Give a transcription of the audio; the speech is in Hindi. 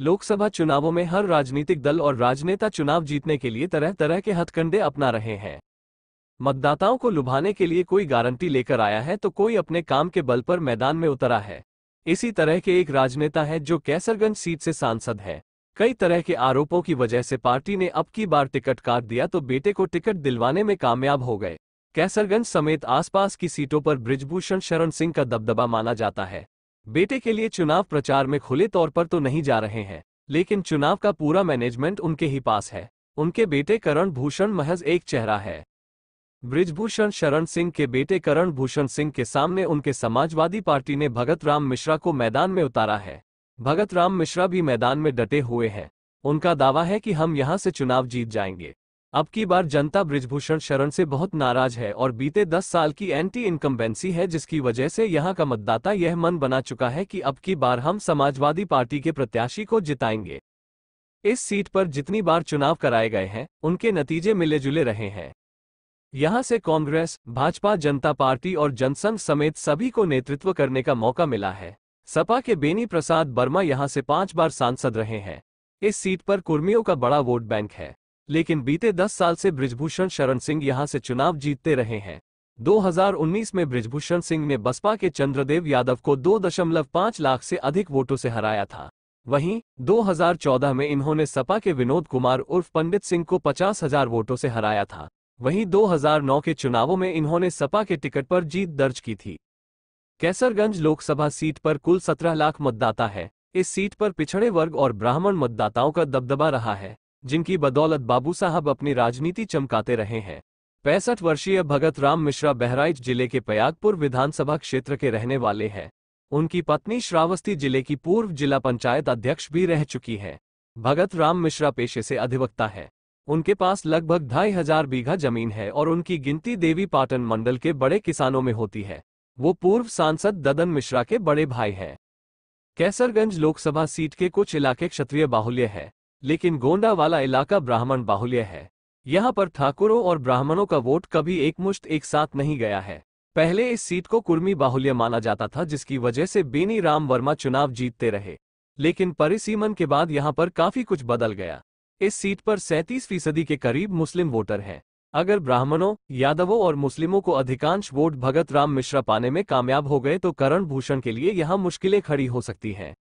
लोकसभा चुनावों में हर राजनीतिक दल और राजनेता चुनाव जीतने के लिए तरह तरह के हथकंडे अपना रहे हैं। मतदाताओं को लुभाने के लिए कोई गारंटी लेकर आया है तो कोई अपने काम के बल पर मैदान में उतरा है। इसी तरह के एक राजनेता है जो कैसरगंज सीट से सांसद है। कई तरह के आरोपों की वजह से पार्टी ने अब की बार टिकट काट दिया तो बेटे को टिकट दिलवाने में कामयाब हो गए। कैसरगंज समेत आसपास की सीटों पर बृजभूषण शरण सिंह का दबदबा माना जाता है। बेटे के लिए चुनाव प्रचार में खुले तौर पर तो नहीं जा रहे हैं, लेकिन चुनाव का पूरा मैनेजमेंट उनके ही पास है। उनके बेटे करण भूषण महज एक चेहरा है। बृजभूषण शरण सिंह के बेटे करण भूषण सिंह के सामने उनके समाजवादी पार्टी ने भगत राम मिश्रा को मैदान में उतारा है। भगत राम मिश्रा भी मैदान में डटे हुए हैं। उनका दावा है कि हम यहां से चुनाव जीत जाएंगे। अब की बार जनता बृजभूषण शरण से बहुत नाराज है और बीते 10 साल की एंटी इनकम्बेंसी है, जिसकी वजह से यहां का मतदाता यह मन बना चुका है कि अब की बार हम समाजवादी पार्टी के प्रत्याशी को जिताएंगे। इस सीट पर जितनी बार चुनाव कराए गए हैं उनके नतीजे मिले जुले रहे हैं। यहां से कांग्रेस, भाजपा, जनता पार्टी और जनसंघ समेत सभी को नेतृत्व करने का मौका मिला है। सपा के बेनी प्रसाद वर्मा यहां से 5 बार सांसद रहे हैं। इस सीट पर कुर्मियों का बड़ा वोट बैंक है, लेकिन बीते 10 साल से बृजभूषण शरण सिंह यहां से चुनाव जीतते रहे हैं। 2019 में बृजभूषण सिंह ने बसपा के चंद्रदेव यादव को 2.5 लाख से अधिक वोटों से हराया था। वहीं 2014 में इन्होंने सपा के विनोद कुमार उर्फ पंडित सिंह को 50,000 वोटों से हराया था। वहीं 2009 के चुनावों में इन्होंने सपा के टिकट पर जीत दर्ज की थी। कैसरगंज लोकसभा सीट पर कुल 17 लाख मतदाता है। इस सीट पर पिछड़े वर्ग और ब्राह्मण मतदाताओं का दबदबा रहा है, जिनकी बदौलत बाबू साहब अपनी राजनीति चमकाते रहे हैं। 65 वर्षीय भगत राम मिश्रा बहराइच जिले के पयागपुर विधानसभा क्षेत्र के रहने वाले हैं। उनकी पत्नी श्रावस्ती जिले की पूर्व जिला पंचायत अध्यक्ष भी रह चुकी हैं। भगत राम मिश्रा पेशे से अधिवक्ता है। उनके पास लगभग 2,500 बीघा जमीन है और उनकी गिनती देवी पाटन मंडल के बड़े किसानों में होती है। वो पूर्व सांसद ददन मिश्रा के बड़े भाई हैं। कैसरगंज लोकसभा सीट के कुछ इलाके क्षत्रिय बाहुल्य है, लेकिन गोंडा वाला इलाका ब्राह्मण बाहुल्य है। यहाँ पर ठाकुरों और ब्राह्मणों का वोट कभी एकमुश्त एक साथ नहीं गया है। पहले इस सीट को कुर्मी बाहुल्य माना जाता था, जिसकी वजह से बेनी राम वर्मा चुनाव जीतते रहे, लेकिन परिसीमन के बाद यहाँ पर काफी कुछ बदल गया। इस सीट पर 37% के करीब मुस्लिम वोटर हैं। अगर ब्राह्मणों, यादवों और मुस्लिमों को अधिकांश वोट भगत राम मिश्रा पाने में कामयाब हो गए तो करण भूषण के लिए यहाँ मुश्किलें खड़ी हो सकती हैं।